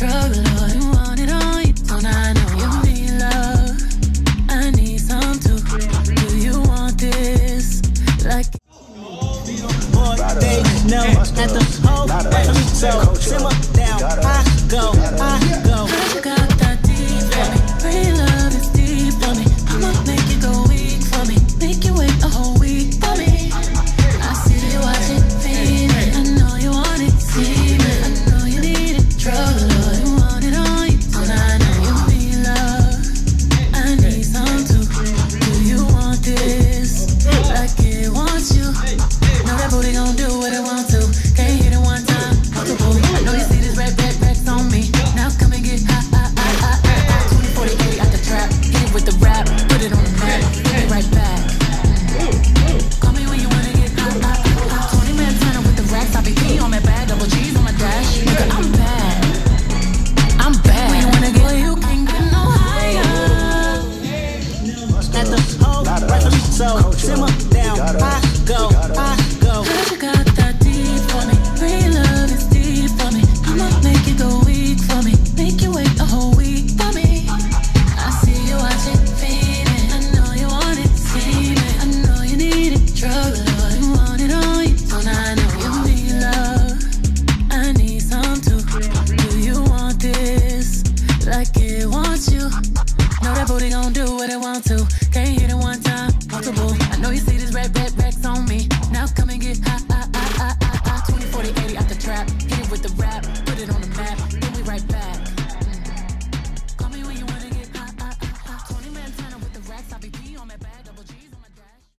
trouble, Lord. You want it all, you don't know. You need love, I need some too. Do you want this? Like birthday, no, at the whole,